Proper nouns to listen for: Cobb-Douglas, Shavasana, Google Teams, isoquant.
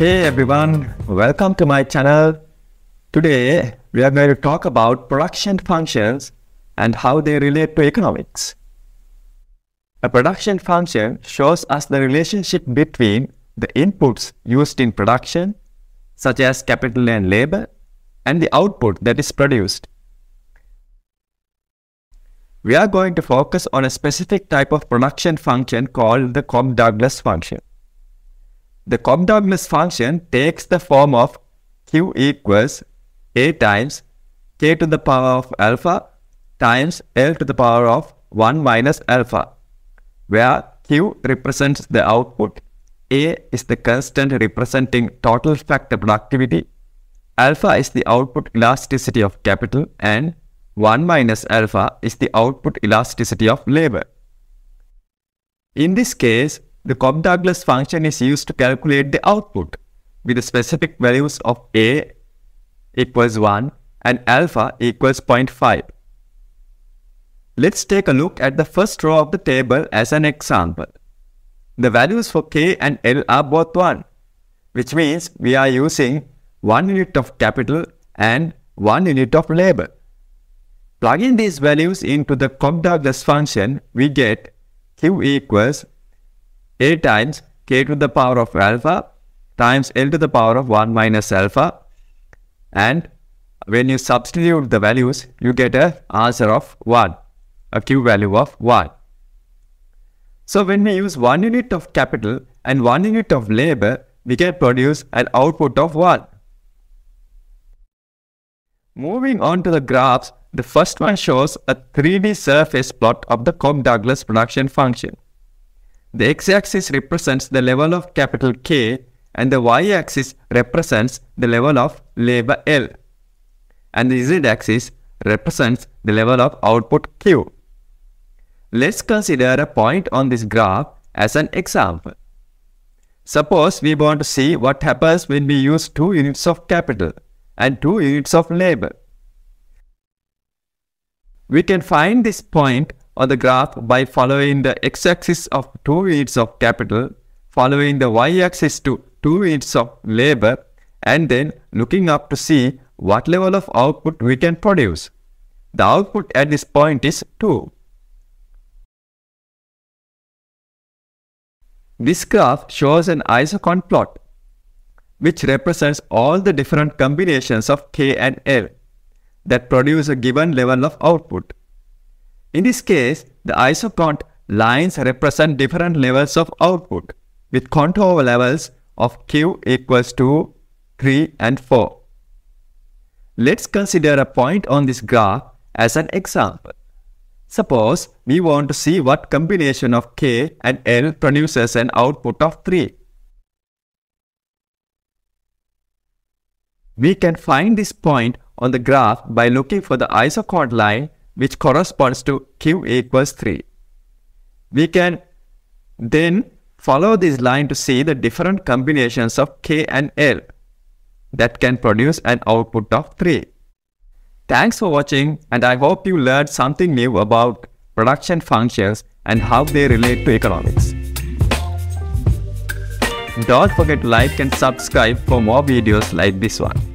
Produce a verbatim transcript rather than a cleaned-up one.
Hey everyone, welcome to my channel. Today we are going to talk about production functions and how they relate to economics. A production function shows us the relationship between the inputs used in production, such as capital and labor, and the output that is produced. We are going to focus on a specific type of production function called the Cobb-Douglas function. The Cobb-Douglas function takes the form of Q equals A times K to the power of alpha times L to the power of one minus alpha, where Q represents the output, A is the constant representing total factor productivity, alpha is the output elasticity of capital, and one minus alpha is the output elasticity of labor. In this case, the Cobb-Douglas function is used to calculate the output with the specific values of A equals one and alpha equals zero point five. Let's take a look at the first row of the table as an example. The values for K and L are both one, which means we are using one unit of capital and one unit of labor. Plugging these values into the Cobb-Douglas function, we get Q equals A times K to the power of alpha times L to the power of one minus alpha, and when you substitute the values, you get an answer of one. A Q value of one. So when we use one unit of capital and one unit of labor, we can produce an output of one. Moving on to the graphs, the first one shows a three D surface plot of the Cobb-Douglas production function. The x-axis represents the level of capital K and the y-axis represents the level of labor L, and the z-axis represents the level of output Q. Let's consider a point on this graph as an example. Suppose we want to see what happens when we use two units of capital and two units of labor. We can find this point on the graph by following the x-axis of two units of capital, following the y-axis to two units of labor, and then looking up to see what level of output we can produce. The output at this point is two. This graph shows an isochrone plot, which represents all the different combinations of K and L that produce a given level of output. In this case, the isochrone lines represent different levels of output, with contour levels of Q equals two, three, and four. Let's consider a point on this graph as an example. Suppose we want to see what combination of K and L produces an output of three. We can find this point on the graph by looking for the isochrone line which corresponds to Q equals three. We can then follow this line to see the different combinations of K and L that can produce an output of three. Thanks for watching, and I hope you learned something new about production functions and how they relate to economics. Don't forget to like and subscribe for more videos like this one.